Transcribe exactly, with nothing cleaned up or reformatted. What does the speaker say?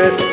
it.